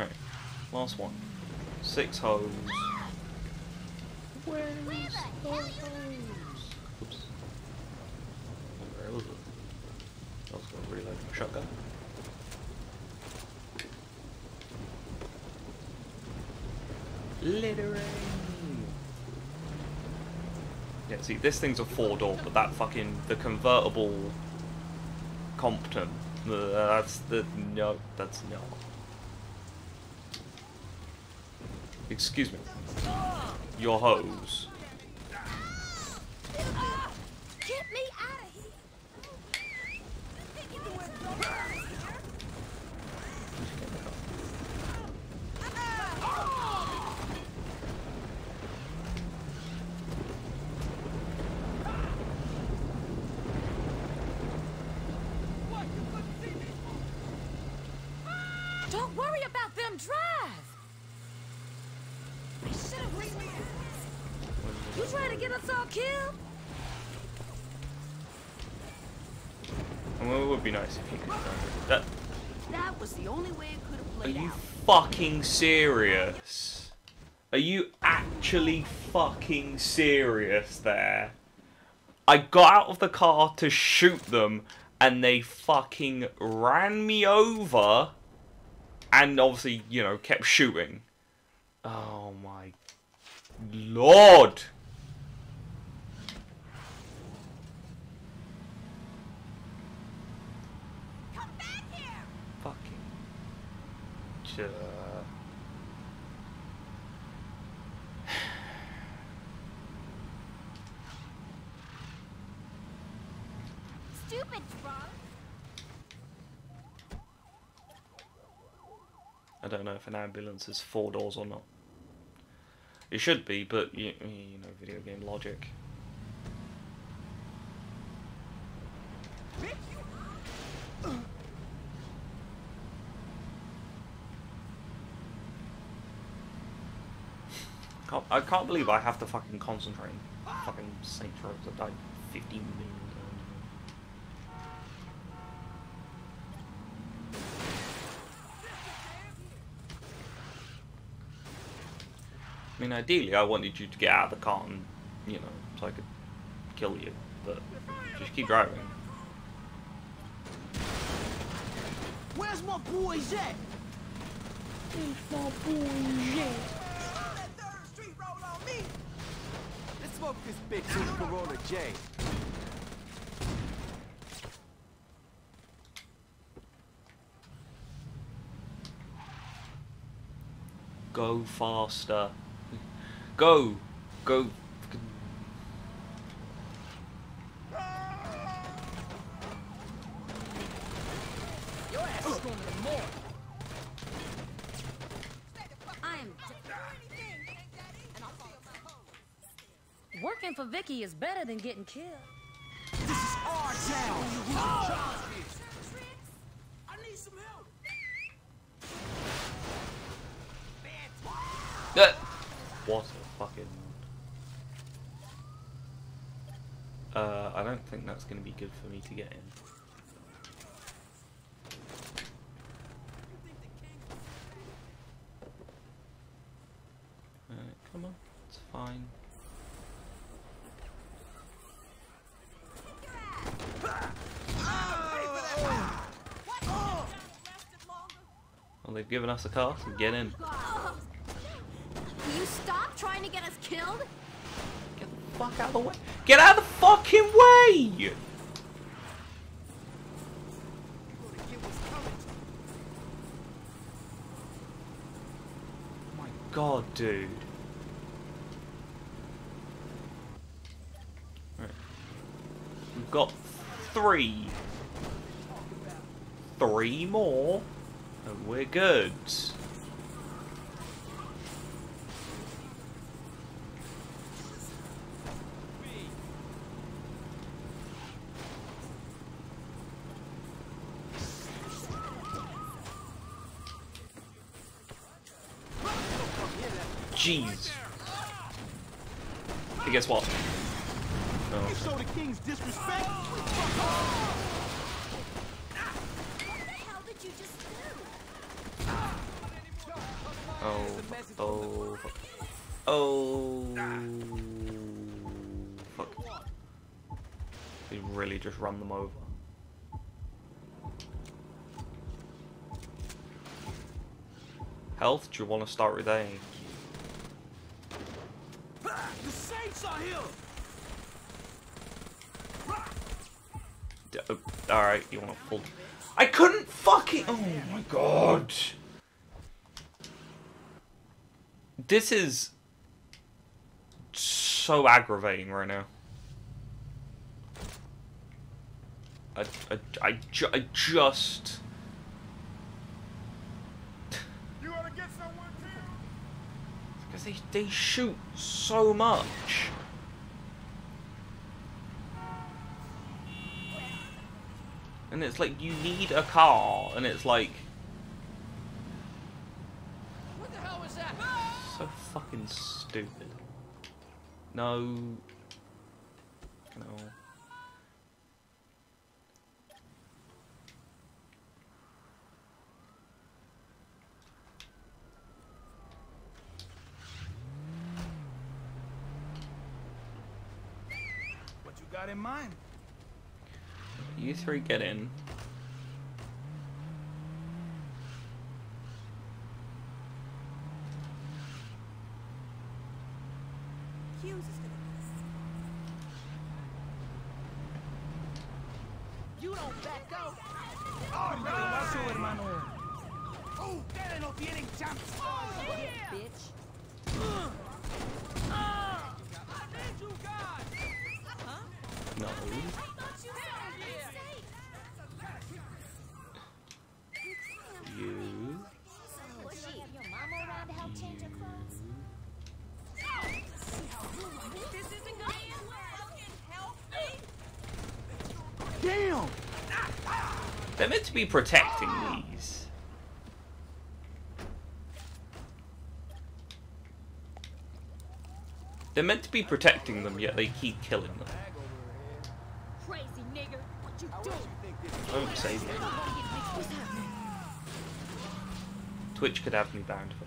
Alright, last one. 6 holes. Where's the holes? Oops. Where was it? I was going to reload my shotgun. Littering! Yeah, see, this thing's a 4-door, but that fucking, the convertible Compton, no, that's no. Excuse me. Your hose. Get me out of here. Don't worry about them, drive. You trying to get us all killed? I mean, it would be nice if you could. That was the only way it could have played out. Are you fucking serious? Are you actually fucking serious there? I got out of the car to shoot them, and they fucking ran me over, and obviously, you know, kept shooting. Oh my Lord! Come back here! Fucking. Stupid drunk. I don't know if an ambulance is 4 doors or not. It should be, but you know, video game logic. I can't believe I have to fucking concentrate. Fucking Saints Row, I died 15 million. I mean, ideally, I wanted you to get out of the car and, you know, so I could kill you, but just keep driving. Where's my boys at? Where's my boys at? Let 3rd Street roll on me! Let's smoke this bitch in Corolla J. Go faster. Go! Go! Your ass is going to more. Working for Vicky is better than getting killed. This is our town! Oh. I need some help! What a fucking... I don't think that's going to be good for me to get in. Come on, it's fine. Well, they've given us a car, so get in. You stop trying to get us killed? Get the fuck out of the way. Get out of the fucking way! Oh my God, dude. Right. We've got 3 more, and we're good. Jeez. Hey, guess what? No. You show the king's disrespect? What the hell did you just do? Oh, fuck. Oh, fuck. We really just run them over. Health? Do you want to start with A? The Saints are here. Alright, you want to pull. I couldn't fucking. Oh my god. This is so aggravating right now. I just. You ought to get someone too. Because they shoot so much. And it's like, you need a car, and it's like... What the hell was that? So fucking stupid. No. No. What you got in mind? You three get in. You don't back up. Oh, no. Oh, that ain't no beating jumps. Oh, yeah. Bitch. I need you guys. Huh? No. Damn! They're meant to be protecting these. They're meant to be protecting them, yet they keep killing them. Crazy nigger, what you do? Don't say that. Twitch could have me banned for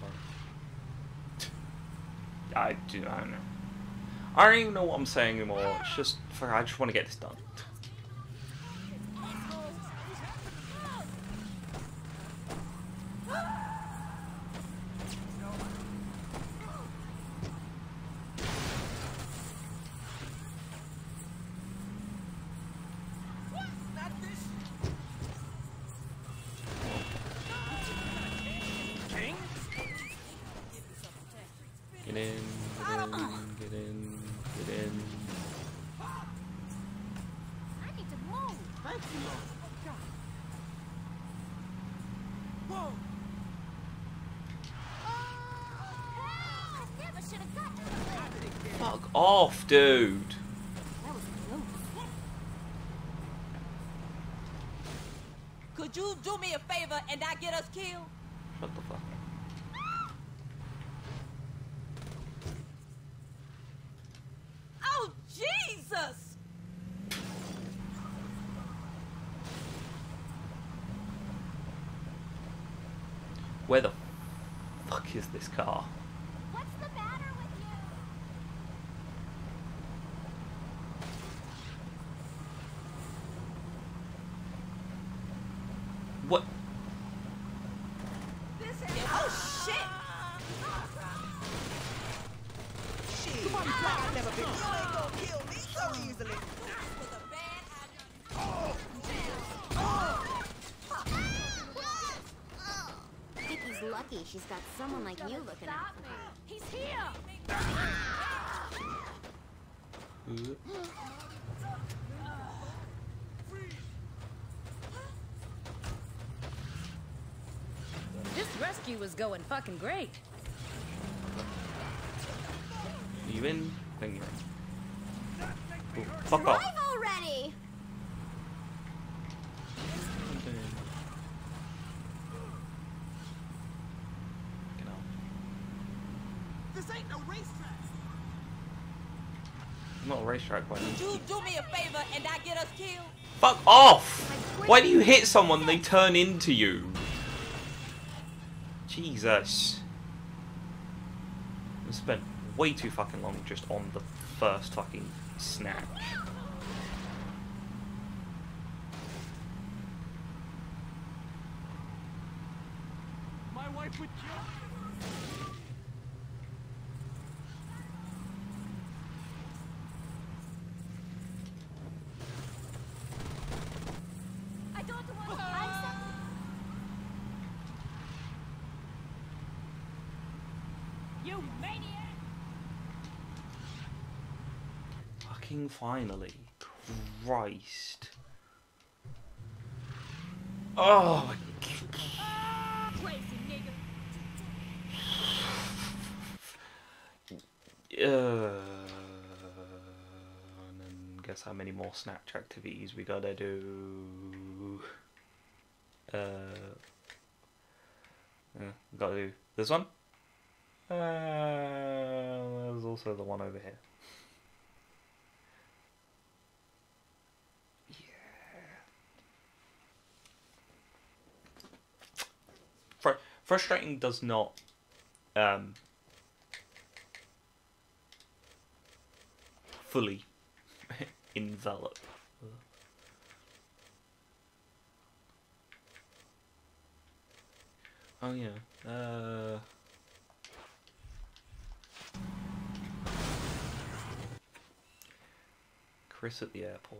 that. I don't know. I don't even know what I'm saying anymore. It's just I just want to get this done. Fuck off, dude. Could you do me a favor and not get us killed? Shut the fuck up. Where the fuck is this car? What's the matter with you? What? This is oh shit! Shit! Come on, I've never been. You ain't gonna kill me so easily. Lucky she's got someone like you looking at her. He's here. This rescue was going fucking great. Are you in? Thank you. Oh, fuck off. Already. I'm not a racetrack player. Would you do me a favor and not get us killed? Fuck off! Why do you hit someone and they turn into you? Jesus. spent way too fucking long just on the first fucking snatch. My wife would kill. I don't want to answer. You maniac! Fucking finally. Christ. Oh my God. And then guess how many more Snatch activities we gotta do. Gotta do this one. There's also the one over here. Yeah. Frustrating does not. Fully envelop. Oh yeah. Chris at the airport.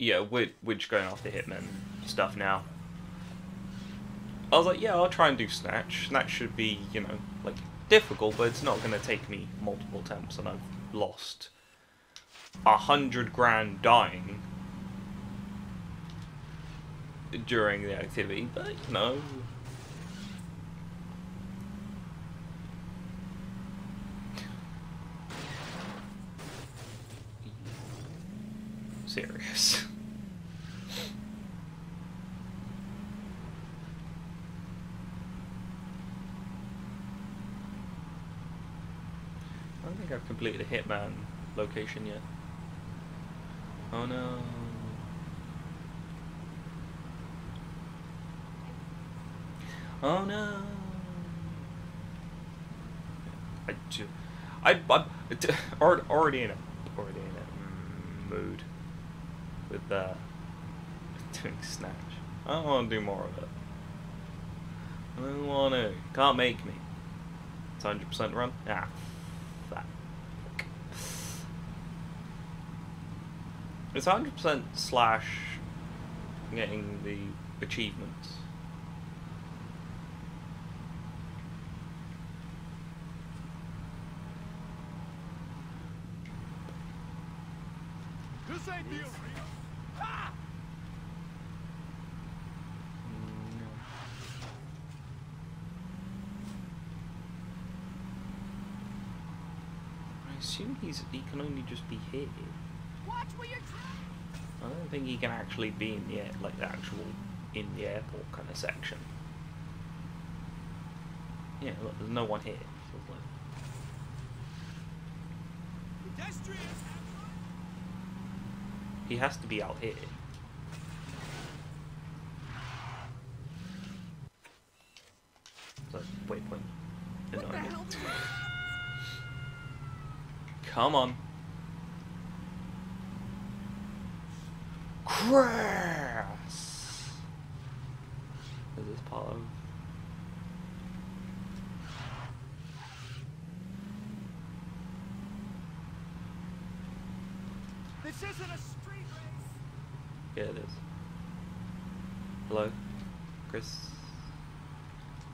Yeah, we're just going after Hitman stuff now. I was like, yeah, I'll try and do Snatch. Snatch should be, you know, like, difficult, but it's not going to take me multiple attempts, and I've lost 100 grand dying during the activity, but you know. Serious. I don't think I've completed a Hitman location yet. Oh no. Oh no. I'm already in a mood with doing Snatch. I don't want to do more of it. I don't want to. Can't make me. It's 100% run. Ah. It's 100% slash getting the achievements. This ain't real. Ah! I assume he can only just be here. I don't think he can actually be in the air, like the actual in the airport kind of section. Yeah, look, there's no one here. He has to be out here. So, waypoint. Annoying. Come on. Crass. Is this part of? This isn't a street race. Yeah, it is. Hello, Chris.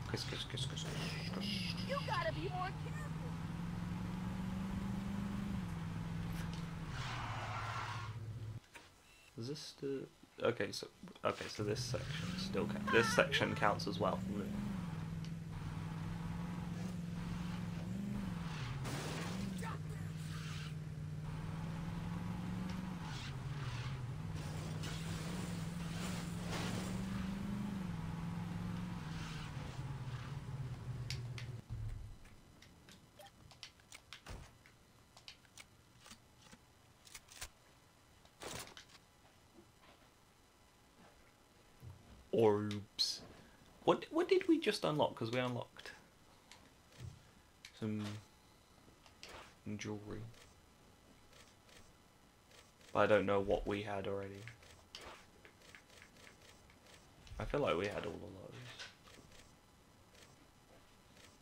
Chris. You gotta be more careful. Is this the... Okay, so this section still counts. This section counts as well. Orbs. What did we just unlock? Because we unlocked some jewelry. But I don't know what we had already. I feel like we had all of those.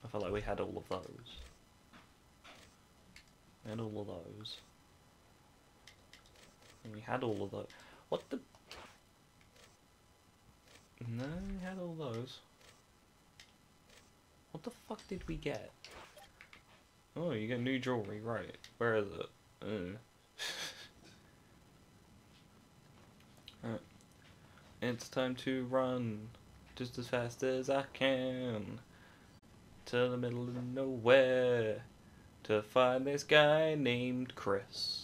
I feel like we had all of those. And all of those. And we had all of those. What the? No, we had all those. What the fuck did we get? Oh, you get new jewelry, right. Where is it? Alright. It's time to run. Just as fast as I can. To the middle of nowhere. To find this guy named Chris.